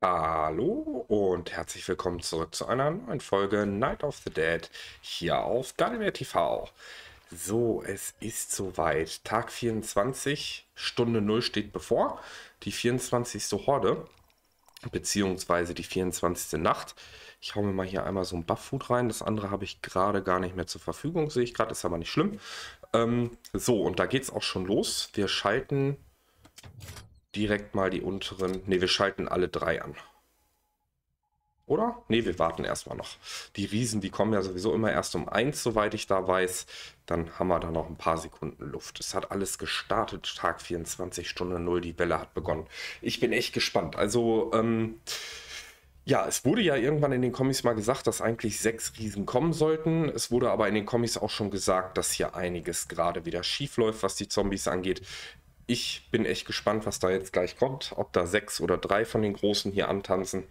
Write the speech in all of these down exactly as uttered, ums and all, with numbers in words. Hallo und herzlich willkommen zurück zu einer neuen Folge Night of the Dead hier auf DaddelBärTV. So, es ist soweit. Tag vierundzwanzig, Stunde null steht bevor. Die vierundzwanzigste Horde, beziehungsweise die vierundzwanzigste Nacht. Ich hau mir mal hier einmal so ein Buff-Food rein. Das andere habe ich gerade gar nicht mehr zur Verfügung, sehe ich gerade. Ist aber nicht schlimm. Ähm, so, und da geht es auch schon los. Wir schalten direkt mal die unteren. Ne, wir schalten alle drei an. Oder? Ne, wir warten erstmal noch. Die Riesen, die kommen ja sowieso immer erst um eins, soweit ich da weiß. Dann haben wir da noch ein paar Sekunden Luft. Es hat alles gestartet. Tag vierundzwanzig, Stunde null. Die Welle hat begonnen. Ich bin echt gespannt. Also, ähm... ja, es wurde ja irgendwann in den Comics mal gesagt, dass eigentlich sechs Riesen kommen sollten. Es wurde aber in den Comics auch schon gesagt, dass hier einiges gerade wieder schief läuft, was die Zombies angeht. Ich bin echt gespannt, was da jetzt gleich kommt. Ob da sechs oder drei von den Großen hier antanzen.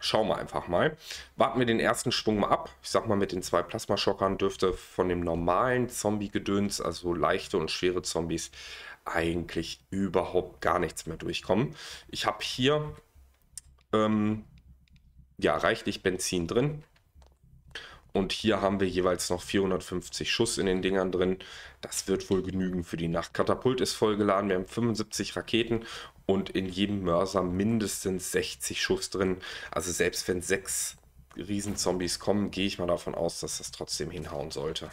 Schauen wir einfach mal. Warten wir den ersten Schwung mal ab. Ich sag mal, mit den zwei Plasmaschockern dürfte von dem normalen Zombie-Gedöns, also leichte und schwere Zombies, eigentlich überhaupt gar nichts mehr durchkommen. Ich habe hier ähm, ja reichlich Benzin drin. Und hier haben wir jeweils noch vierhundertfünfzig Schuss in den Dingern drin. Das wird wohl genügen für die Nacht. Katapult ist vollgeladen. Wir haben fünfundsiebzig Raketen und in jedem Mörser mindestens sechzig Schuss drin. Also selbst wenn sechs Riesenzombies kommen, gehe ich mal davon aus, dass das trotzdem hinhauen sollte.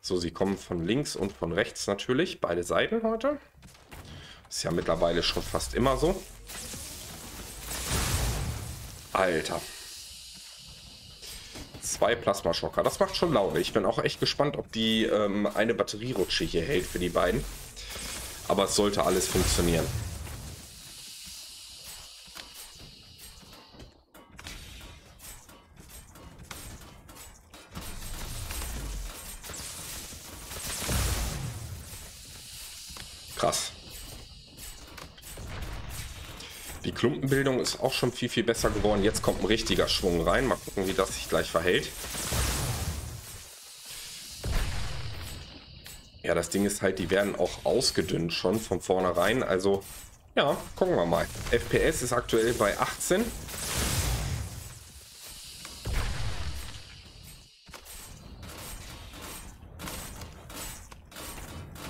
So, sie kommen von links und von rechts natürlich. Beide Seiten heute. Ist ja mittlerweile schon fast immer so. Alter. Zwei Plasmaschocker. Das macht schon Laune. Ich bin auch echt gespannt, ob die ähm, eine Batterierutsche hier hält für die beiden. Aber es sollte alles funktionieren. Krass. Die Klumpenbildung ist auch schon viel, viel besser geworden. Jetzt kommt ein richtiger Schwung rein. Mal gucken, wie das sich gleich verhält. Ja, das Ding ist halt, die werden auch ausgedünnt schon von vornherein. Also, ja, gucken wir mal. F P S ist aktuell bei achtzehn.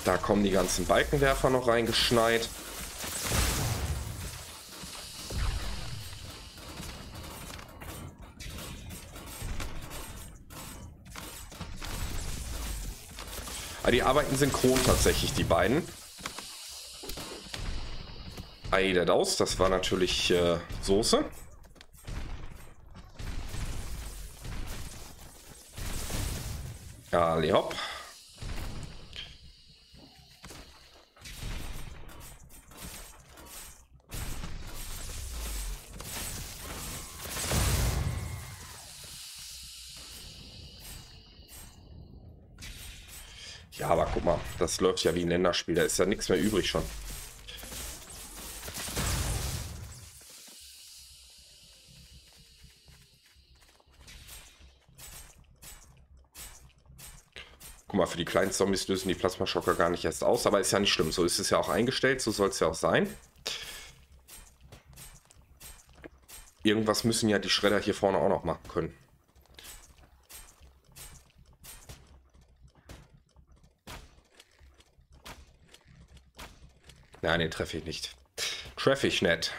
Da kommen die ganzen Balkenwerfer noch reingeschneit. Die arbeiten synchron tatsächlich, die beiden. Ei, der Daus, das war natürlich äh, Soße. Ali hopp. Ja, aber guck mal, das läuft ja wie ein Länderspiel, da ist ja nichts mehr übrig schon. Guck mal, für die kleinen Zombies lösen die Plasmaschocker gar nicht erst aus, aber ist ja nicht schlimm, so ist es ja auch eingestellt, so soll es ja auch sein. Irgendwas müssen ja die Schredder hier vorne auch noch machen können. Nein, den treffe ich nicht. Treffe ich nicht.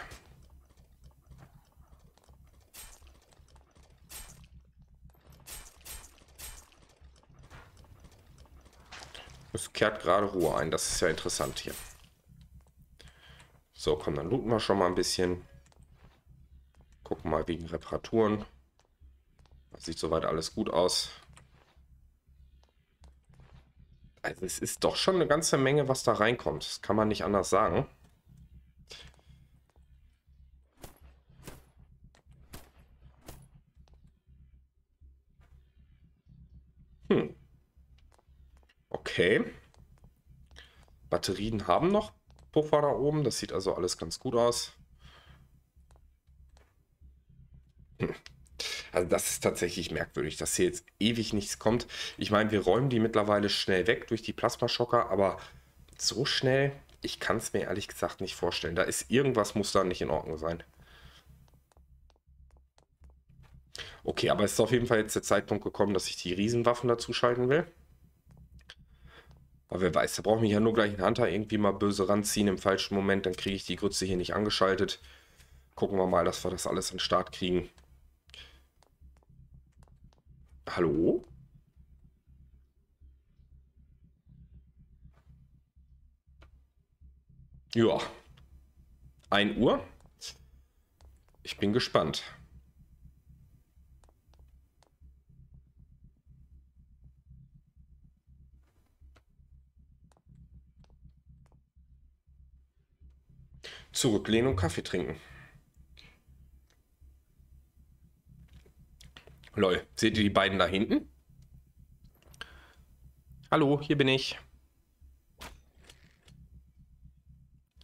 Es kehrt gerade Ruhe ein. Das ist ja interessant hier. So, komm, dann looten wir schon mal ein bisschen. Gucken mal wegen Reparaturen. Das sieht soweit alles gut aus. Also es ist doch schon eine ganze Menge, was da reinkommt. Das kann man nicht anders sagen. Hm. Okay. Batterien haben noch Puffer da oben. Das sieht also alles ganz gut aus. Hm. Also das ist tatsächlich merkwürdig, dass hier jetzt ewig nichts kommt. Ich meine, wir räumen die mittlerweile schnell weg durch die Plasmaschocker, aber so schnell, ich kann es mir ehrlich gesagt nicht vorstellen. Da ist irgendwas, muss da nicht in Ordnung sein. Okay, aber es ist auf jeden Fall jetzt der Zeitpunkt gekommen, dass ich die Riesenwaffen dazu schalten will. Aber wer weiß, da braucht mich ja nur gleich einen Hunter irgendwie mal böse ranziehen im falschen Moment, dann kriege ich die Grütze hier nicht angeschaltet. Gucken wir mal, dass wir das alles an den Start kriegen. Hallo? Ja. ein Uhr. Ich bin gespannt. Zurücklehnen und Kaffee trinken. Lol, seht ihr die beiden da hinten? Hallo, hier bin ich.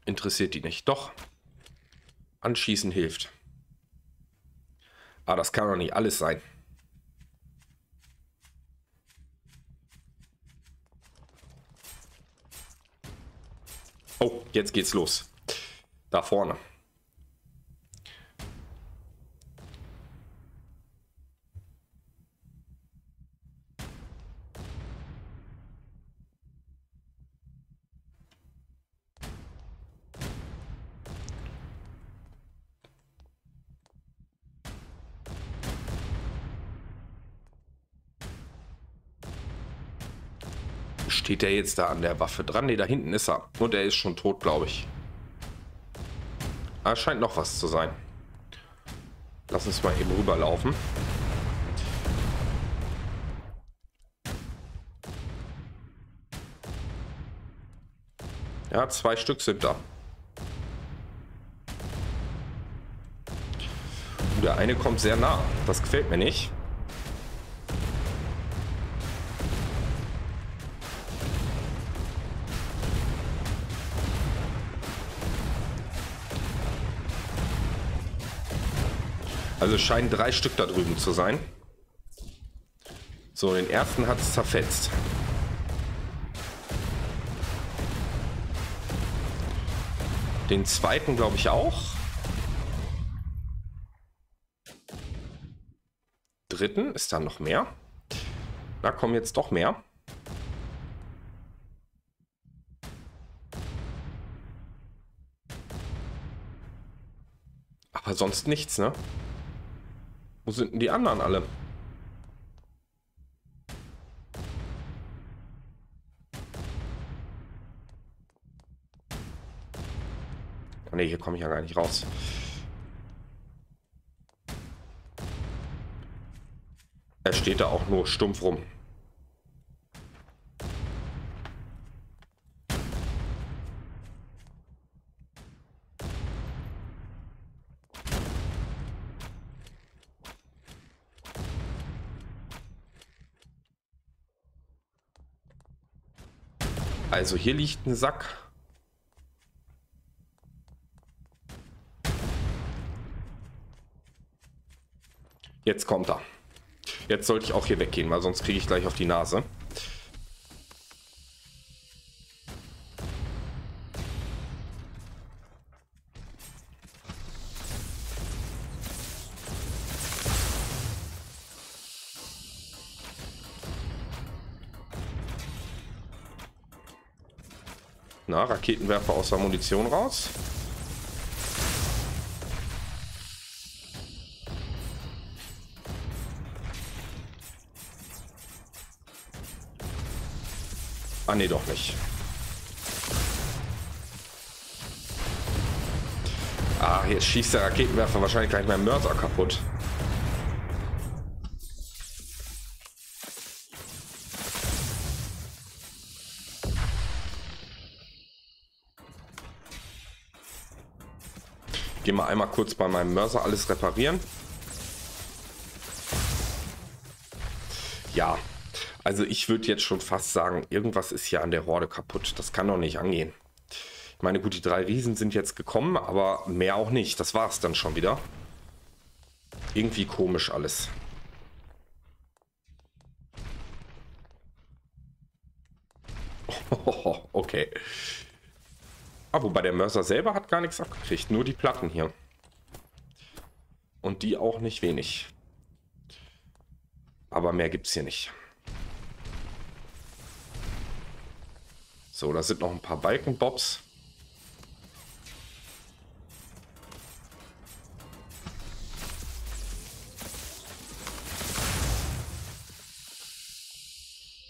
Interessiert die nicht. Doch. Anschießen hilft. Ah, das kann doch nicht alles sein. Oh, jetzt geht's los. Da vorne. Steht der jetzt da an der Waffe dran? Ne, da hinten ist er. Und er ist schon tot, glaube ich. Ah, scheint noch was zu sein. Lass uns mal eben rüberlaufen. Ja, zwei Stück sind da. Der eine kommt sehr nah. Das gefällt mir nicht. Also scheinen drei Stück da drüben zu sein. So, den ersten hat es zerfetzt. Den zweiten glaube ich auch. Dritten ist da noch mehr. Da kommen jetzt doch mehr. Aber sonst nichts, ne? Wo sind denn die anderen alle? Oh ne, hier komme ich ja gar nicht raus. Er steht da auch nur stumpf rum. Also hier liegt ein Sack. Jetzt kommt er. Jetzt sollte ich auch hier weggehen, weil sonst kriege ich gleich auf die Nase. Na, Raketenwerfer aus der Munition raus. Ah, nee, doch nicht. Ah, jetzt schießt der Raketenwerfer wahrscheinlich gleich meinen Mörser kaputt. Ich gehe mal einmal kurz bei meinem Mörser alles reparieren. Ja, also ich würde jetzt schon fast sagen, irgendwas ist hier an der Horde kaputt. Das kann doch nicht angehen. Ich meine, gut, die drei Riesen sind jetzt gekommen, aber mehr auch nicht. Das war es dann schon wieder. Irgendwie komisch alles. Okay. Ah, wobei der Mörser selber hat gar nichts abgekriegt. Nur die Platten hier. Und die auch nicht wenig. Aber mehr gibt es hier nicht. So, da sind noch ein paar Balkenbobs.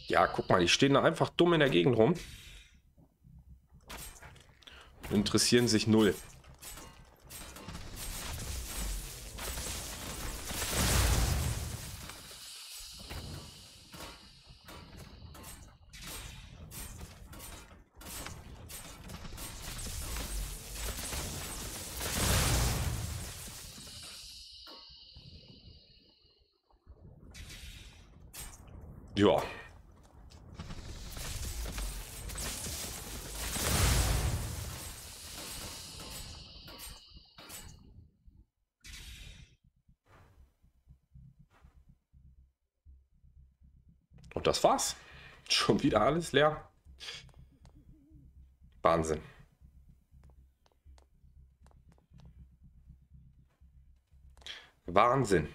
Ja, guck mal, die stehen da einfach dumm in der Gegend rum. Interessieren sich null. Ja. Und das war's. Schon wieder alles leer. Wahnsinn. Wahnsinn.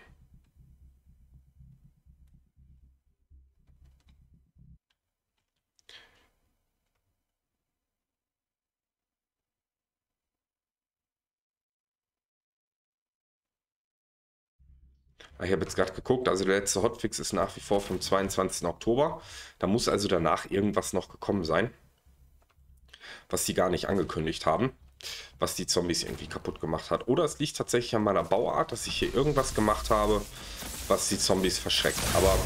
Ich habe jetzt gerade geguckt, also der letzte Hotfix ist nach wie vor vom zweiundzwanzigsten Oktober. Da muss also danach irgendwas noch gekommen sein, was die gar nicht angekündigt haben, was die Zombies irgendwie kaputt gemacht hat. Oder es liegt tatsächlich an meiner Bauart, dass ich hier irgendwas gemacht habe, was die Zombies verschreckt. Aber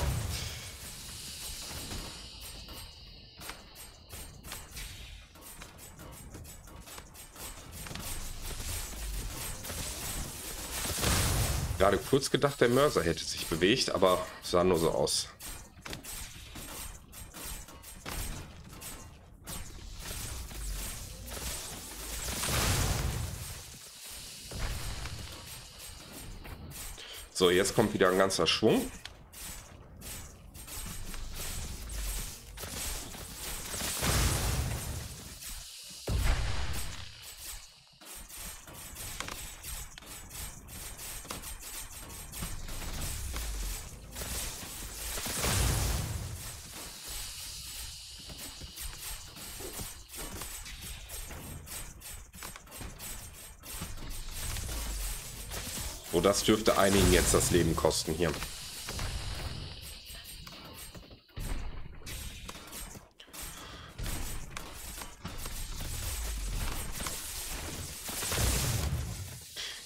gerade kurz gedacht, der Mörser hätte sich bewegt, aber sah nur so aus. So, jetzt kommt wieder ein ganzer Schwung. Das dürfte einigen jetzt das Leben kosten hier.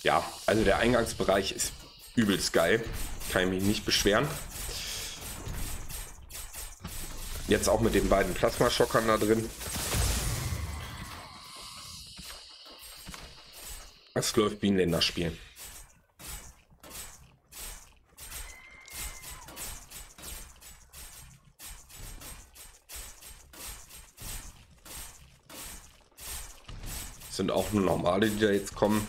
Ja, also der Eingangsbereich ist übelst geil. Kann ich mich nicht beschweren. Jetzt auch mit den beiden Plasmaschockern da drin. Das läuft wie ein Länderspiel. Sind auch nur normale, die da jetzt kommen.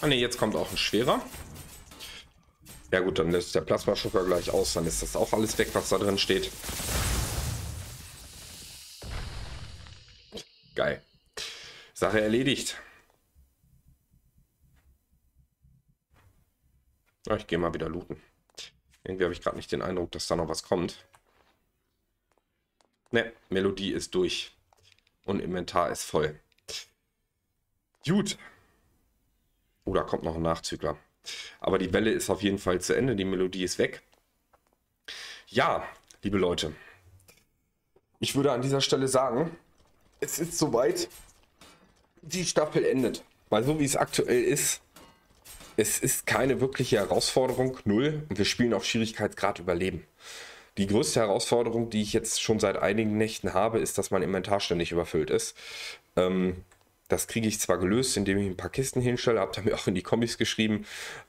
Ah ne, jetzt kommt auch ein schwerer. Ja gut, dann löst der Plasmaschocker gleich aus, dann ist das auch alles weg, was da drin steht. Geil. Sache erledigt. Ja, ich gehe mal wieder looten. Irgendwie habe ich gerade nicht den Eindruck, dass da noch was kommt. Ne, Melodie ist durch. Und Inventar ist voll. Gut. Oh, da kommt noch ein Nachzügler. Aber die Welle ist auf jeden Fall zu Ende. Die Melodie ist weg. Ja, liebe Leute. Ich würde an dieser Stelle sagen, es ist soweit. Die Staffel endet. Weil so wie es aktuell ist, es ist keine wirkliche Herausforderung, null. Und wir spielen auf Schwierigkeitsgrad Überleben. Die größte Herausforderung, die ich jetzt schon seit einigen Nächten habe, ist, dass mein Inventar ständig überfüllt ist. Ähm, das kriege ich zwar gelöst, indem ich ein paar Kisten hinstelle, habt ihr mir auch in die Comics geschrieben.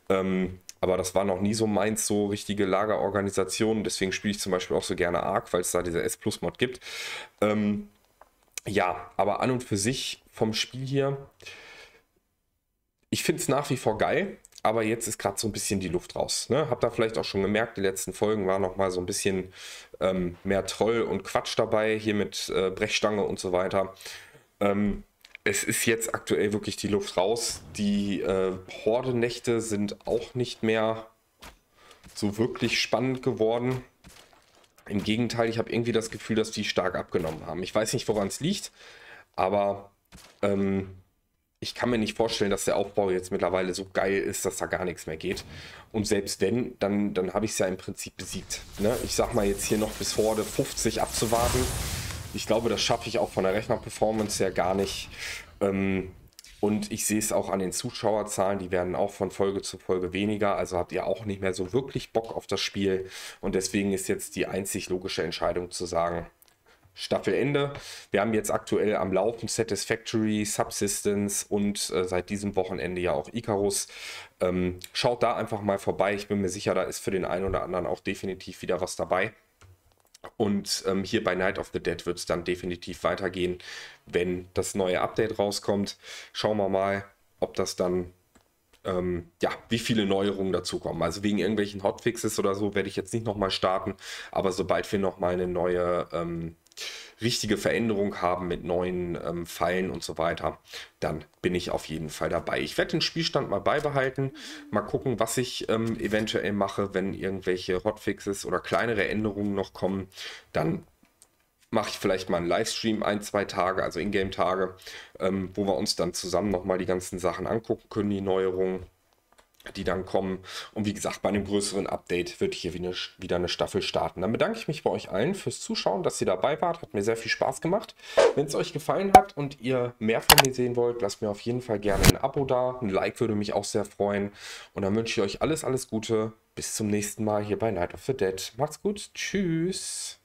Ähm, aber das war noch nie so meins, so richtige Lagerorganisation. Deswegen spiele ich zum Beispiel auch so gerne Ark, weil es da diese S-Plus-Mod gibt. Ähm, ja, aber an und für sich vom Spiel hier... Ich finde es nach wie vor geil, aber jetzt ist gerade so ein bisschen die Luft raus. Ne? Habt ihr vielleicht auch schon gemerkt, die letzten Folgen war noch mal so ein bisschen ähm, mehr Troll und Quatsch dabei, hier mit äh, Brechstange und so weiter. Ähm, es ist jetzt aktuell wirklich die Luft raus. Die äh, Horde-Nächte sind auch nicht mehr so wirklich spannend geworden. Im Gegenteil, ich habe irgendwie das Gefühl, dass die stark abgenommen haben. Ich weiß nicht, woran es liegt, aber ähm, ich kann mir nicht vorstellen, dass der Aufbau jetzt mittlerweile so geil ist, dass da gar nichts mehr geht. Und selbst wenn, dann, dann habe ich es ja im Prinzip besiegt. Ne? Ich sag mal jetzt hier noch bis Horde fünfzig abzuwarten. Ich glaube, das schaffe ich auch von der Rechner-Performance her gar nicht. Ähm, und ich sehe es auch an den Zuschauerzahlen, die werden auch von Folge zu Folge weniger. Also habt ihr auch nicht mehr so wirklich Bock auf das Spiel. Und deswegen ist jetzt die einzig logische Entscheidung zu sagen, Staffelende. Wir haben jetzt aktuell am Laufen Satisfactory, Subsistence und äh, seit diesem Wochenende ja auch Icarus. Ähm, schaut da einfach mal vorbei. Ich bin mir sicher, da ist für den einen oder anderen auch definitiv wieder was dabei. Und ähm, hier bei Night of the Dead wird es dann definitiv weitergehen, wenn das neue Update rauskommt. Schauen wir mal, ob das dann, ähm, ja, wie viele Neuerungen dazukommen. Also wegen irgendwelchen Hotfixes oder so werde ich jetzt nicht nochmal starten. Aber sobald wir nochmal eine neue, ähm, richtige Veränderung haben mit neuen ähm, Fallen und so weiter, dann bin ich auf jeden Fall dabei. Ich werde den Spielstand mal beibehalten, mal gucken, was ich ähm, eventuell mache, wenn irgendwelche Hotfixes oder kleinere Änderungen noch kommen, dann mache ich vielleicht mal einen Livestream ein, zwei Tage, also Ingame-Tage, ähm, wo wir uns dann zusammen nochmal die ganzen Sachen angucken können, die Neuerungen, die dann kommen. Und wie gesagt, bei einem größeren Update wird hier wieder eine Staffel starten. Dann bedanke ich mich bei euch allen fürs Zuschauen, dass ihr dabei wart. Hat mir sehr viel Spaß gemacht. Wenn es euch gefallen hat und ihr mehr von mir sehen wollt, lasst mir auf jeden Fall gerne ein Abo da. Ein Like würde mich auch sehr freuen. Und dann wünsche ich euch alles, alles Gute. Bis zum nächsten Mal hier bei Night of the Dead. Macht's gut. Tschüss.